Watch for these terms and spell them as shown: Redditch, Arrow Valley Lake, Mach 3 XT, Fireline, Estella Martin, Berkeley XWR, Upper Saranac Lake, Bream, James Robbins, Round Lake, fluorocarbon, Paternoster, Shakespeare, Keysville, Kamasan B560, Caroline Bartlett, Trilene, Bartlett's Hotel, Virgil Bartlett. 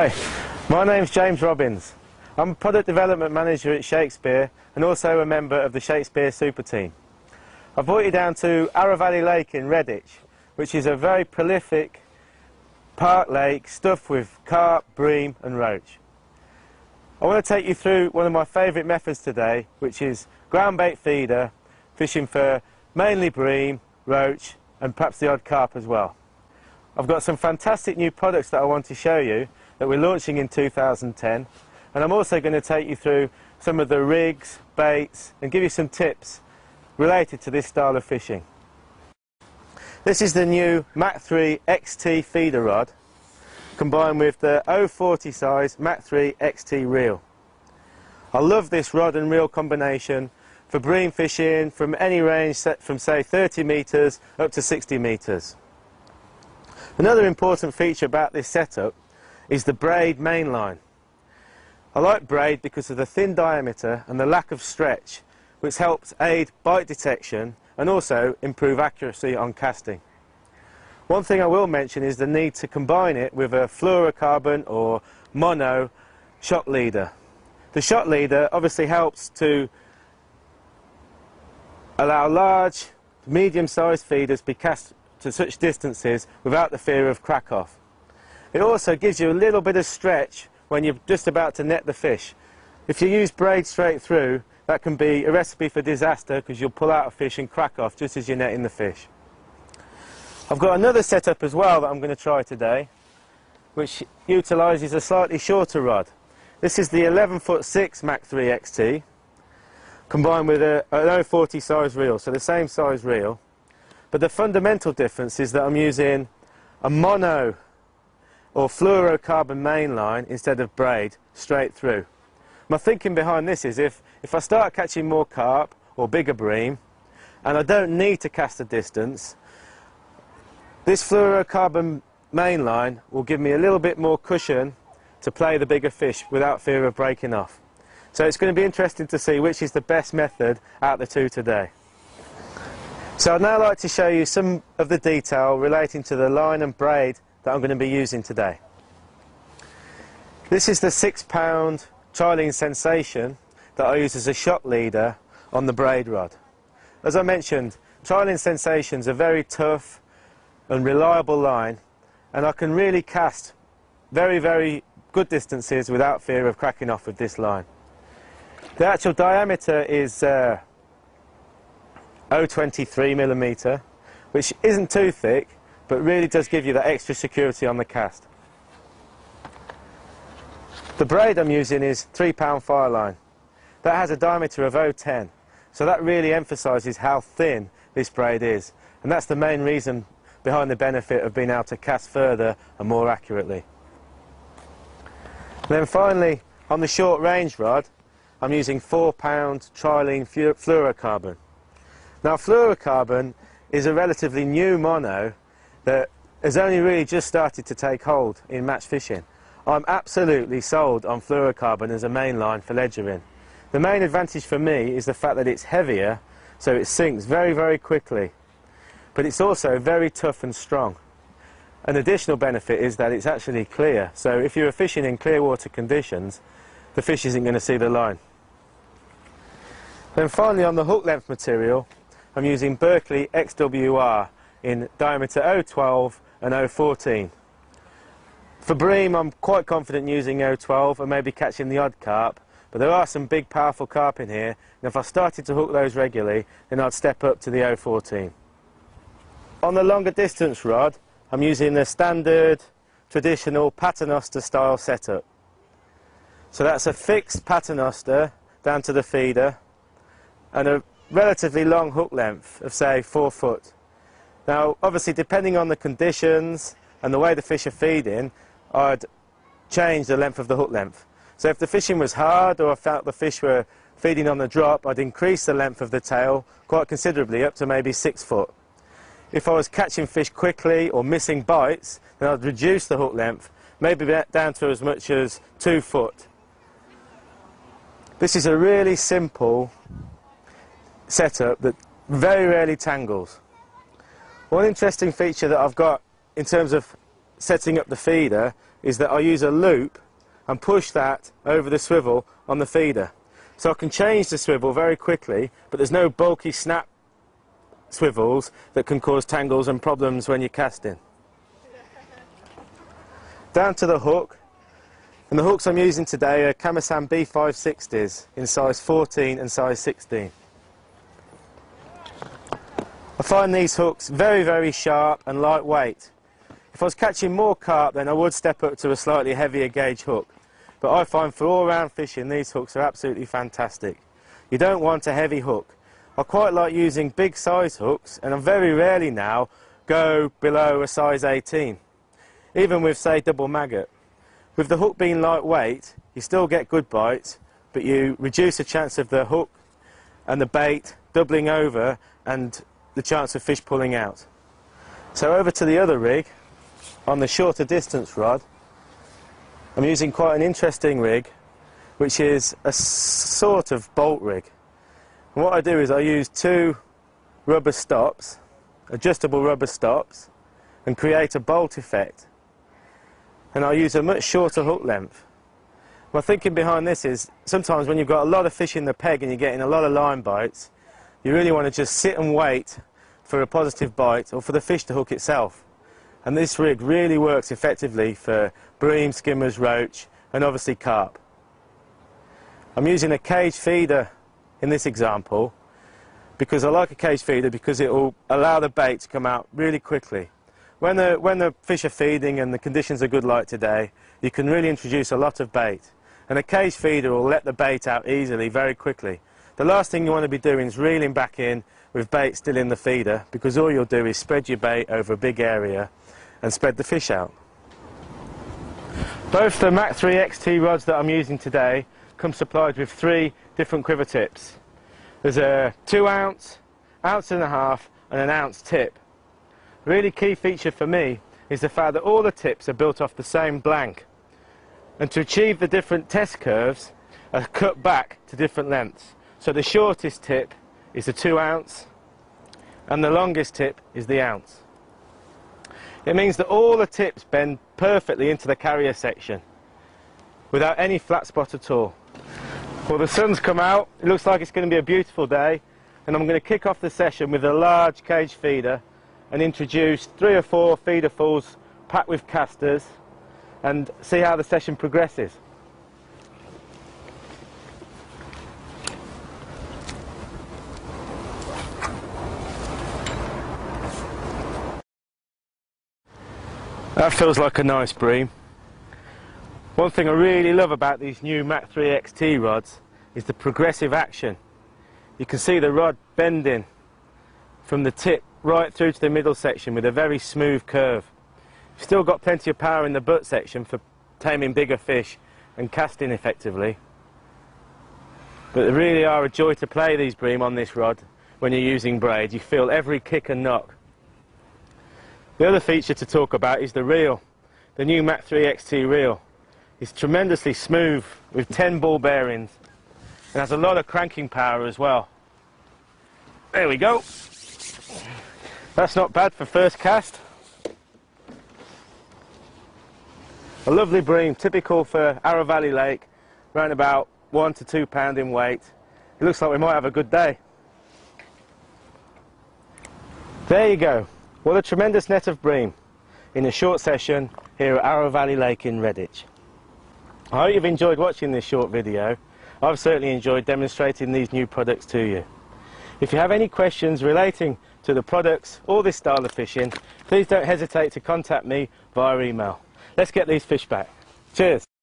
Hi, my name's James Robbins. I'm a product development manager at Shakespeare and also a member of the Shakespeare Super Team. I brought you down to Arrow Valley Lake in Redditch, which is a very prolific park lake stuffed with carp, bream and roach. I want to take you through one of my favourite methods today, which is ground bait feeder, fishing for mainly bream, roach and perhaps the odd carp as well. I've got some fantastic new products that I want to show you that we're launching in 2010, and I'm also going to take you through some of the rigs, baits and give you some tips related to this style of fishing. This is the new Mach 3 XT feeder rod combined with the 040 size Mach 3 XT reel. I love this rod and reel combination for bream fishing from any range set from say 30 metres up to 60 metres. Another important feature about this setup is the braid mainline. I like braid because of the thin diameter and the lack of stretch, which helps aid bite detection and also improve accuracy on casting. One thing I will mention is the need to combine it with a fluorocarbon or mono shot leader. The shot leader obviously helps to allow large, medium-sized feeders be cast to such distances without the fear of crack off. It also gives you a little bit of stretch when you're just about to net the fish. If you use braid straight through, that can be a recipe for disaster because you'll pull out a fish and crack off just as you're netting the fish. I've got another setup as well that I'm going to try today, which utilises a slightly shorter rod. This is the 11'6" Mach 3 XT combined with an 040 size reel, so the same size reel. But the fundamental difference is that I'm using a mono or fluorocarbon mainline instead of braid straight through. My thinking behind this is if I start catching more carp or bigger bream and I don't need to cast a distance, this fluorocarbon mainline will give me a little bit more cushion to play the bigger fish without fear of breaking off. So it's going to be interesting to see which is the best method out of the two today. So I'd now like to show you some of the detail relating to the line and braid that I'm going to be using today. This is the 6-pound Trilene Sensation that I use as a shot leader on the braid rod. As I mentioned, Trilene Sensation's a very tough and reliable line, and I can really cast very, very good distances without fear of cracking off with this line. The actual diameter is 0.23mm, which isn't too thick but really does give you that extra security on the cast. The braid I'm using is 3-pound Fireline. That has a diameter of 0.10, so that really emphasises how thin this braid is, and that's the main reason behind the benefit of being able to cast further and more accurately. And then finally, on the short range rod I'm using 4-pound Trilene fluorocarbon. Now, fluorocarbon is a relatively new mono that has only really just started to take hold in match fishing. I'm absolutely sold on fluorocarbon as a main line for ledgering. The main advantage for me is the fact that it's heavier, so it sinks very, very quickly. But it's also very tough and strong. An additional benefit is that it's actually clear, so if you're fishing in clear water conditions, the fish isn't going to see the line. Then finally, on the hook length material, I'm using Berkeley XWR in diameter 0.12 and 0.14. For bream, I'm quite confident using 0.12 and maybe catching the odd carp, but there are some big powerful carp in here, and if I started to hook those regularly, then I'd step up to the 0.14. On the longer distance rod, I'm using the standard, traditional Paternoster style setup. So that's a fixed Paternoster down to the feeder and a relatively long hook length of say 4 foot. Now obviously depending on the conditions and the way the fish are feeding, I'd change the length of the hook length. So if the fishing was hard or I felt the fish were feeding on the drop, I'd increase the length of the tail quite considerably up to maybe 6 foot. If I was catching fish quickly or missing bites, then I'd reduce the hook length, maybe down to as much as 2 foot. This is a really simple setup that very rarely tangles. One interesting feature that I've got in terms of setting up the feeder is that I use a loop and push that over the swivel on the feeder. So I can change the swivel very quickly, but there's no bulky snap swivels that can cause tangles and problems when you're casting. Down to the hook, and the hooks I'm using today are Kamasan B560s in size 14 and size 16. I find these hooks very, very sharp and lightweight. If I was catching more carp, then I would step up to a slightly heavier gauge hook. But I find for all-round fishing, these hooks are absolutely fantastic. You don't want a heavy hook. I quite like using big size hooks, and I very rarely now go below a size 18, even with, say, double maggot. With the hook being lightweight, you still get good bites, but you reduce the chance of the hook and the bait doubling over and the chance of fish pulling out. So over to the other rig, on the shorter distance rod, I'm using quite an interesting rig, which is a sort of bolt rig. And what I do is I use two rubber stops, adjustable rubber stops, and create a bolt effect. And I use a much shorter hook length. My thinking behind this is sometimes when you've got a lot of fish in the peg and you're getting a lot of line bites, you really want to just sit and wait for a positive bite or for the fish to hook itself. And this rig really works effectively for bream, skimmers, roach, and obviously carp. I'm using a cage feeder in this example because I like a cage feeder because it will allow the bait to come out really quickly. When the fish are feeding and the conditions are good like today, you can really introduce a lot of bait. And a cage feeder will let the bait out easily, very quickly. The last thing you want to be doing is reeling back in with bait still in the feeder because all you'll do is spread your bait over a big area and spread the fish out. Both the Mach 3 XT rods that I'm using today come supplied with three different quiver tips. There's a 2 ounce, ounce and a half and an ounce tip. A really key feature for me is the fact that all the tips are built off the same blank, and to achieve the different test curves are cut back to different lengths. So the shortest tip is the 2 ounce and the longest tip is the ounce. It means that all the tips bend perfectly into the carrier section without any flat spot at all. Well, the sun's come out, it looks like it's going to be a beautiful day, and I'm going to kick off the session with a large cage feeder and introduce 3 or 4 feeder falls packed with casters and see how the session progresses. That feels like a nice bream. One thing I really love about these new Mach 3 XT rods is the progressive action. You can see the rod bending from the tip right through to the middle section with a very smooth curve. You've still got plenty of power in the butt section for taming bigger fish and casting effectively. But they really are a joy to play these bream on this rod when you're using braid. You feel every kick and knock. The other feature to talk about is the reel. The new Mach 3 XT reel is tremendously smooth with 10 ball bearings and has a lot of cranking power as well. There we go. That's not bad for first cast. A lovely bream, typical for Arrow Valley Lake, around about 1 to 2 pound in weight. It looks like we might have a good day. There you go. What a tremendous net of bream in a short session here at Arrow Valley Lake in Redditch. I hope you've enjoyed watching this short video. I've certainly enjoyed demonstrating these new products to you. If you have any questions relating to the products or this style of fishing, please don't hesitate to contact me via email. Let's get these fish back. Cheers.